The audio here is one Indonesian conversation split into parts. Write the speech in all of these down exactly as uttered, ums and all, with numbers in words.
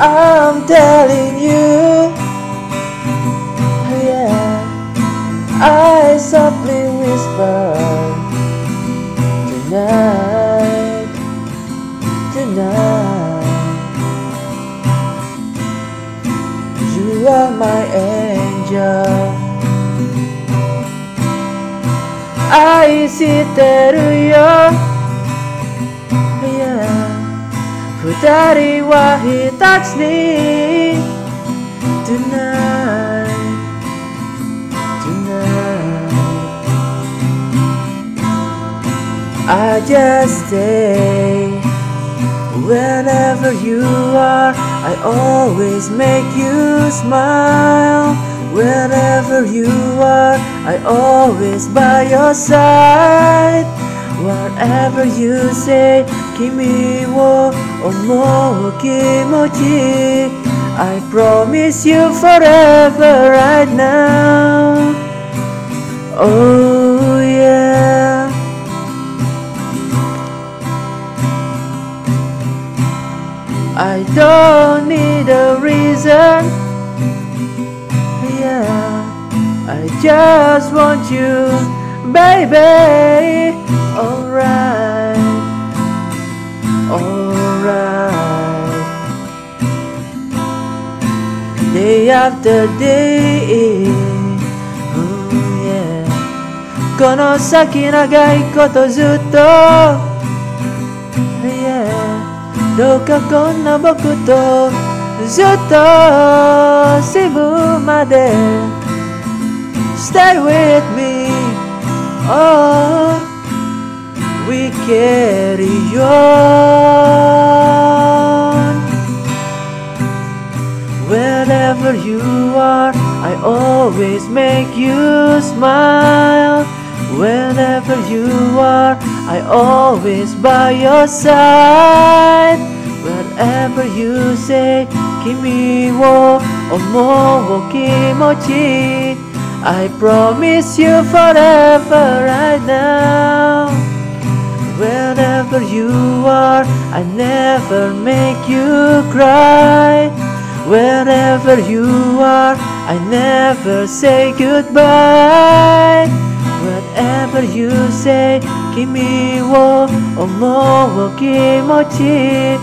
I'm telling you, yeah. I softly whisper tonight, tonight. You are my angel. I see you. 二人は He touched me tonight, tonight. I just stay whenever you are. I always make you smile. Whenever you are, I always by your side. Whatever you say, Kimi wo omou kimochi. I promise you forever right now. Oh yeah. I don't need a reason. Yeah. I just want you, baby. Alright. Alright, day after day, oh yeah. この先長いことずっと、yeah. どうかこんな僕とずっと死ぬまで Stay with me, oh we carry on. Wherever you are, I always make you smile. Wherever you are, I always by your side. Whatever you say, Kimi wo omou kimochi. I promise you forever right now. Wherever you are, I never make you cry. Wherever you are, I never say goodbye. Whatever you say, Kimi wo omou kimochi.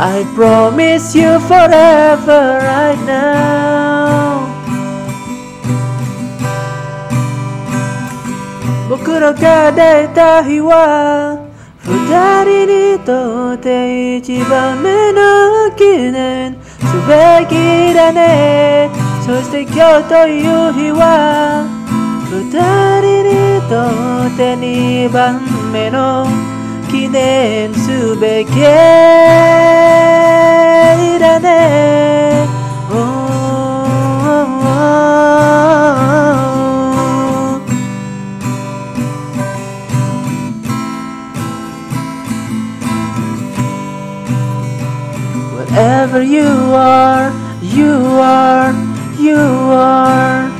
I promise you forever right now. 僕らが出た日は二人にとって一番目の記念すべきだね。そして今日という日は二人にとって二番目の記念すべきだね。Wherever you are, you are, you are.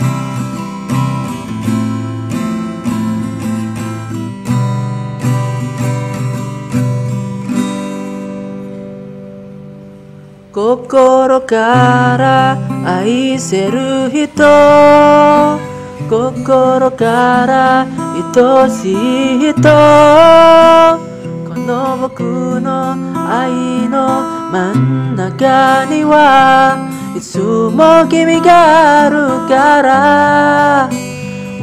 Kokoro kara aiseru hito, kokoro kara itoshii hito. この僕の愛の真ん中にはいつも君があるから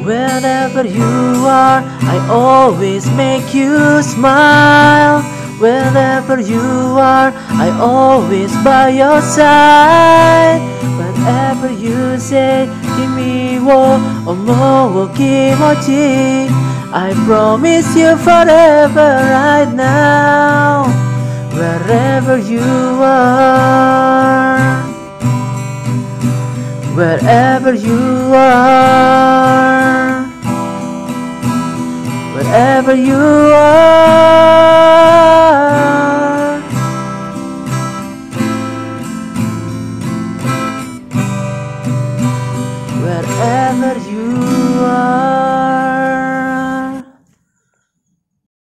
Wherever you are, I always make you smile. Wherever you are, I always by your side. Whatever you say, 君を思う気持ち I promise you forever right now. Wherever you are, wherever you are, wherever you are. Wherever you are.